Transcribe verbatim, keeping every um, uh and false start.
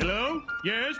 Hello? Yes?